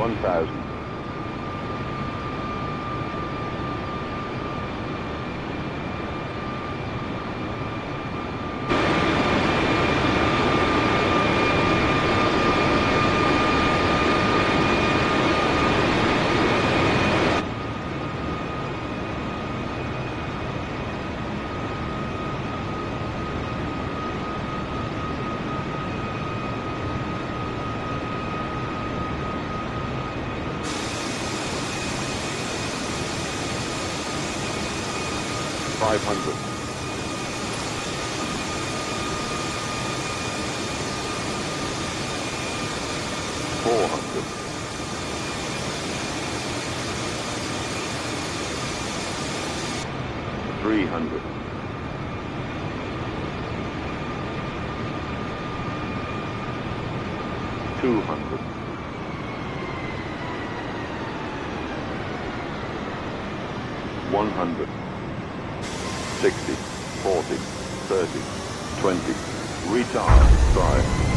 1,000. Retard. Drive.